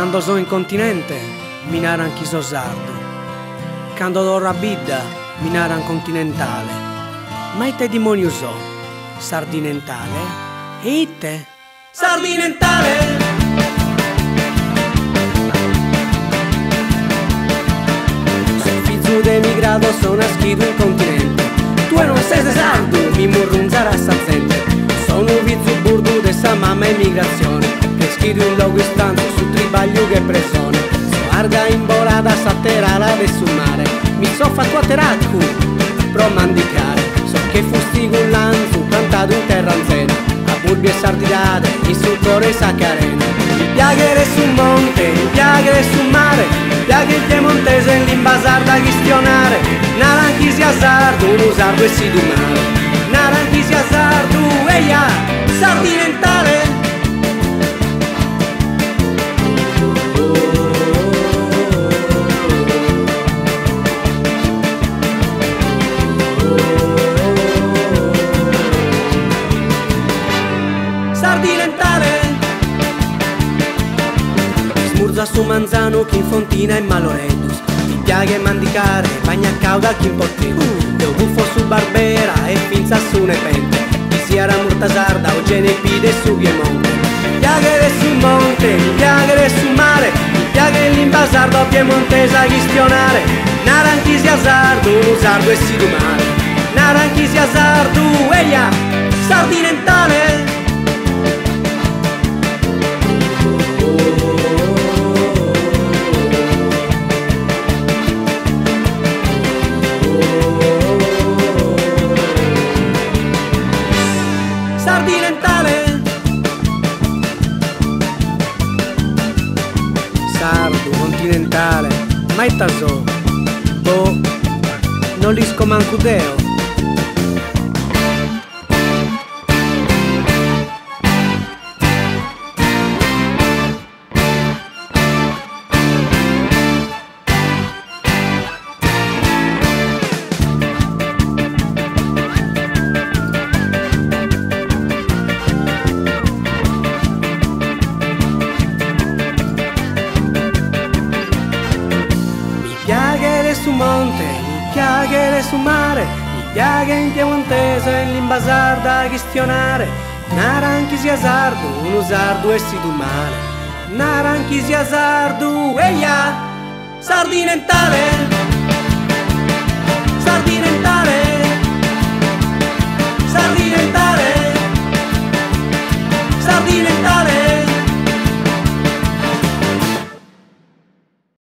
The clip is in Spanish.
Cando so in continente, mi naran chi so sardo. Cando do rabidda, mi naran continentale. Ma ite demonio so, sardinentale, e ite? Sardinentale! Soffizzo de migrado, sono aschido in continente. Tu non sei sardo, mi murrunzara sta gente. Sono vizzo burdo de sa mamma emigrazione. Peschido in logo istante su tribaglio che presone. Sarda in volada s'atterala de su mare. Mi so fatto a teraccu pro mandicare. So che fustigo un lanzo plantado in terranzena. A burbi e sardidade, il sul cuore sacarena. Piaghere sul monte, piaghere sul mare. Piaghe il piemontese in limba sarda ghistionare. Naranchi sia sardo, uno sardo e si dumare. Naranchi sia sardo, eia, sardinentale. Smurza su manzano chi in fontina e maloretus. Mi piace mandicare, bagna cauda chi in portino. Deo buffo su Barbera e finza su Nepente. Chi si era murta sarda o genepide su Piemonte. Mi piace sul monte, mi piace sul mare. Mi piace limba sarda o piemontesa ghistionare. Naranchi sia sardo, uno sardo e si dumare. Naranchi sia sardo, eia, sardinentale. Sardinentale. Sardo, continentale, mai taso. Bo, non lisco mancudeo. Su monte, mi piace su mare, mi piace in piemontese in limba sarda ghistionare. Naranchi sia sardo, uno sardo e si dumare. Naranchi sia sardo, eia, sardinentale, sardinentale, sardinentale, sardinentale.